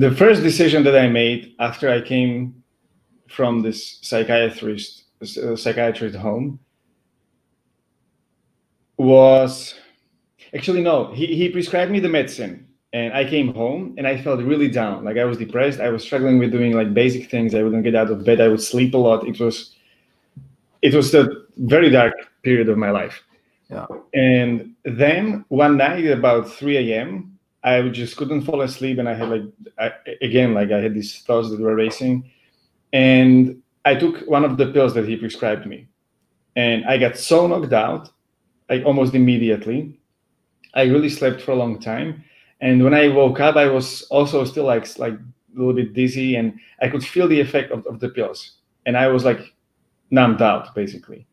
The first decision that I made after I came from this psychiatrist home was, actually, no, he prescribed me the medicine and I came home and I felt really down. Like I was depressed. I was struggling with doing like basic things. I wouldn't get out of bed. I would sleep a lot. It was the very dark period of my life. Yeah. And then one night about 3 a.m., I just couldn't fall asleep. And I had I had these thoughts that were racing. And I took one of the pills that he prescribed me. And I got so knocked out, like almost immediately. I really slept for a long time. And when I woke up, I was also still like a little bit dizzy. And I could feel the effect of the pills. And I was like numbed out, basically.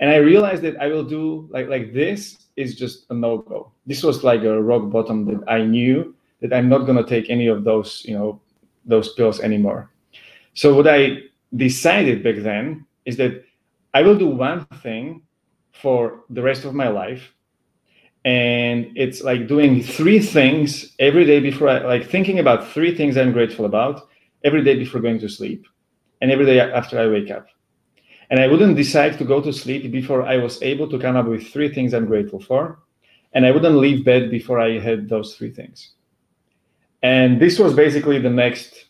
And I realized that I will do like this is just a no-go. This was like a rock bottom that I knew that I'm not going to take any of those, those pills anymore. So what I decided back then is that I will do one thing for the rest of my life. And it's like doing 3 things every day before thinking about 3 things I'm grateful about every day before going to sleep and every day after I wake up. And I wouldn't decide to go to sleep before I was able to come up with 3 things I'm grateful for. And I wouldn't leave bed before I had those 3 things. And this was basically the next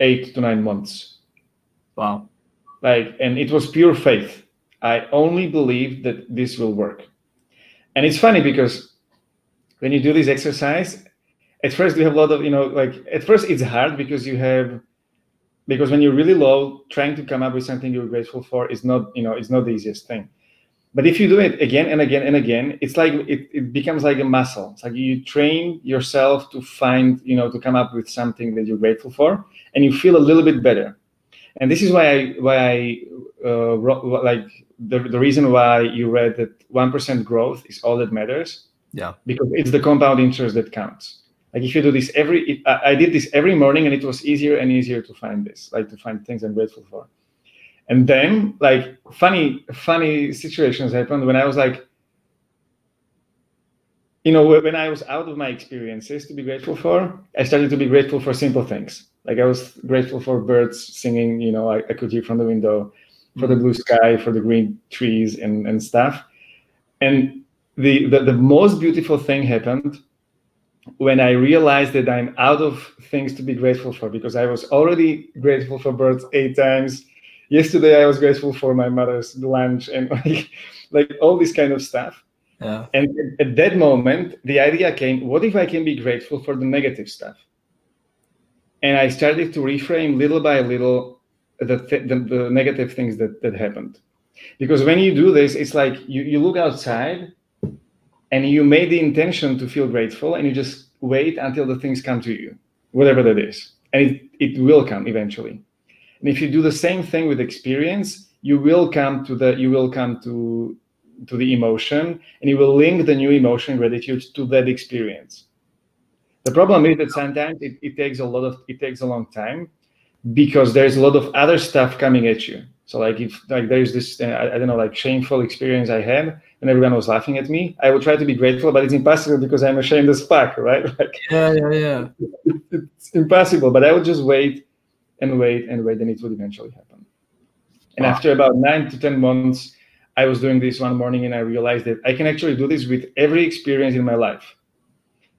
8 to 9 months. Wow. And it was pure faith. I only believed that this will work. And it's funny because when you do this exercise, at first you have a lot of, at first it's hard because because when you're really low, trying to come up with something you're grateful for is not, it's not the easiest thing. But if you do it again and again and again, it's like it becomes like a muscle. It's like you train yourself to find, to come up with something that you're grateful for, and you feel a little bit better. And this is why I the reason why you read that 1% growth is all that matters. Yeah, because it's the compound interest that counts. Like if you do this I did this every morning, and it was easier and easier to find this, to find things I'm grateful for. And then funny situations happened when I was when I was out of my experiences to be grateful for, I started to be grateful for simple things. Like I was grateful for birds singing, I could hear from the window, for the blue sky, for the green trees and stuff. And the most beautiful thing happened when I realized that I'm out of things to be grateful for, because I was already grateful for birds 8 times. Yesterday, I was grateful for my mother's lunch and like all this kind of stuff. Yeah. And at that moment, the idea came, what if I can be grateful for the negative stuff? And I started to reframe little by little the negative things that happened. Because when you do this, it's like you look outside, and you made the intention to feel grateful, and you just wait until the things come to you, whatever that is. And it will come eventually. And if you do the same thing with experience, you will come to the emotion, and you will link the new emotion, gratitude, to that experience. The problem is that sometimes it takes a long time, because there's a lot of other stuff coming at you. So if there's this, I don't know, shameful experience I had, and everyone was laughing at me, I would try to be grateful, but it's impossible because I'm ashamed as fuck, right? Yeah. It's impossible, but I would just wait and wait and wait, and it would eventually happen. And after about 9 to 10 months, I was doing this one morning, and I realized that I can actually do this with every experience in my life.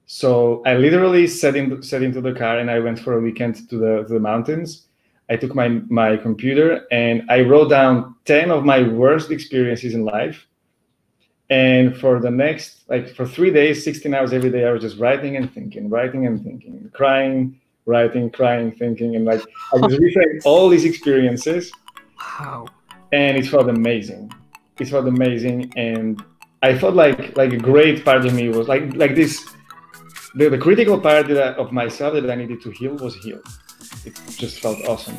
So I literally sat into the car, and I went for a weekend to the mountains. I took my computer, and I wrote down 10 of my worst experiences in life. And for the next, for 3 days, 16 hours every day, I was just writing and thinking, crying, writing, crying, thinking. And I was replaying all these experiences. Wow. And it felt amazing. It felt amazing. And I felt like a great part of me was like this. The critical part of myself that I needed to heal was healed. It just felt awesome.